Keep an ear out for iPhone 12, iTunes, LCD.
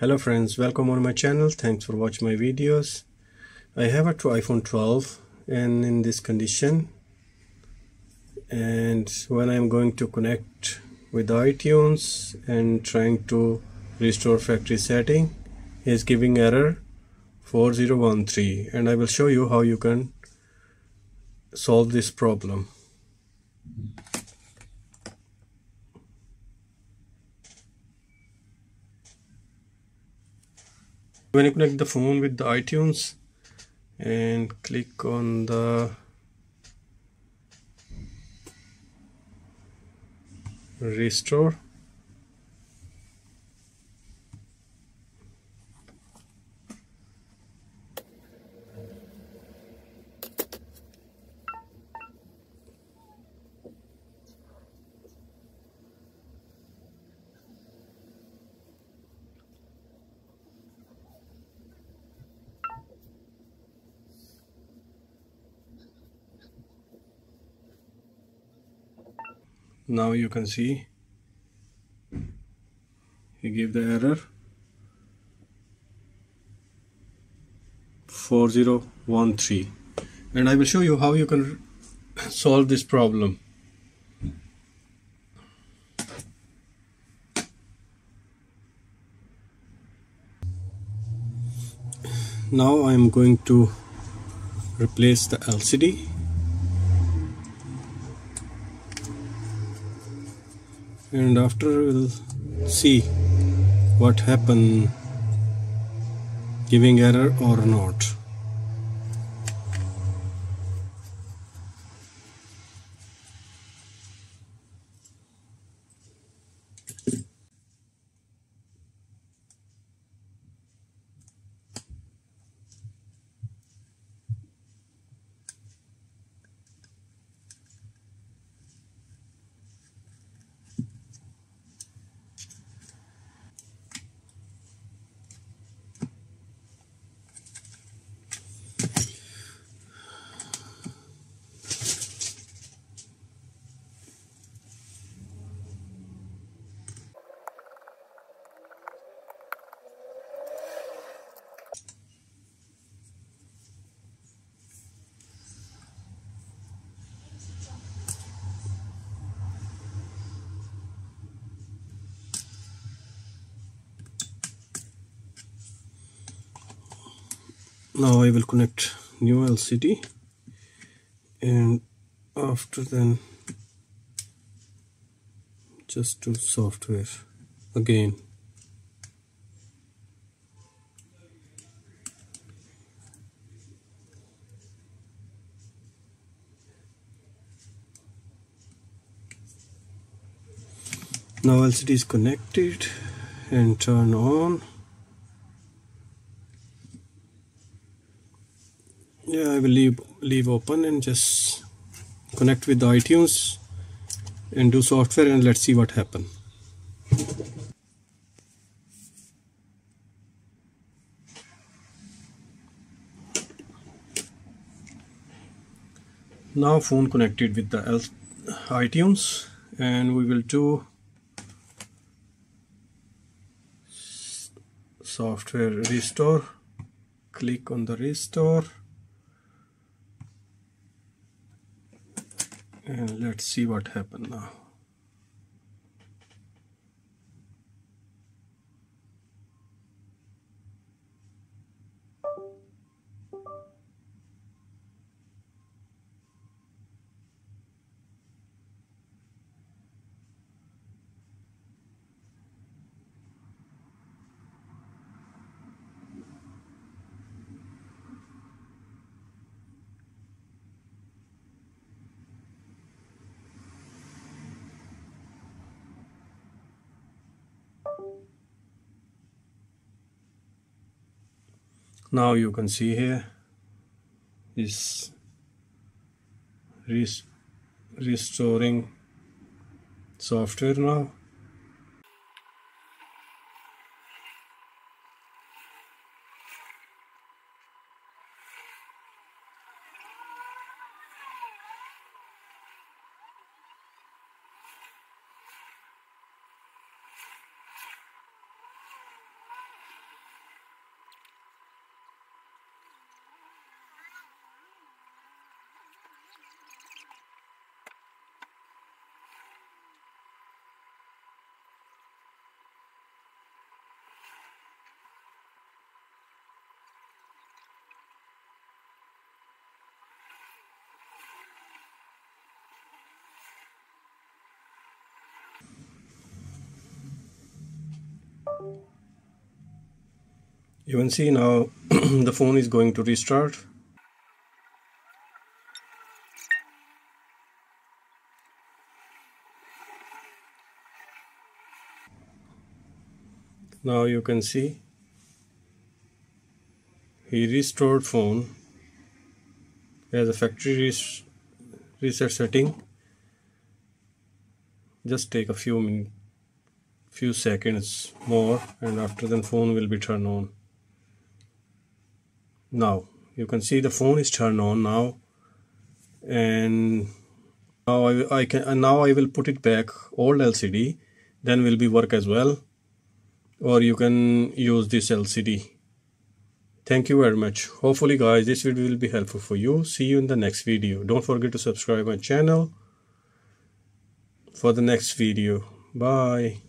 Hello friends, welcome on my channel. Thanks for watching my videos. I have a iPhone 12 and in this condition, and when I'm going to connect with iTunes and trying to restore factory setting, is giving error 4013, and I will show you how you can solve this problem. When you connect the phone with the iTunes and click on the restore, now you can see he gave the error 4013, and I will show you how you can solve this problem. Now I am going to replace the LCD. And after, we'll see what happened, giving error or not. Now I will connect new LCD, and after then just do software again. Now LCD is connected and turn on. Yeah, I will leave open and just connect with the iTunes and do software, and let's see what happens. Now phone connected with the iTunes, and we will do software restore. Click on the restore. And let's see what happened now. Now you can see here is restoring software now. You can see now the phone is going to restart. Now you can see he restored phone as a factory reset setting. Just take a few seconds more, and after then phone will be turned on. Now you can see the phone is turned on now, and now I will put it back old LCD, then will be work as well, or you can use this LCD. Thank you very much. Hopefully guys, this video will be helpful for you. See you in the next video. Don't forget to subscribe my channel for the next video. Bye.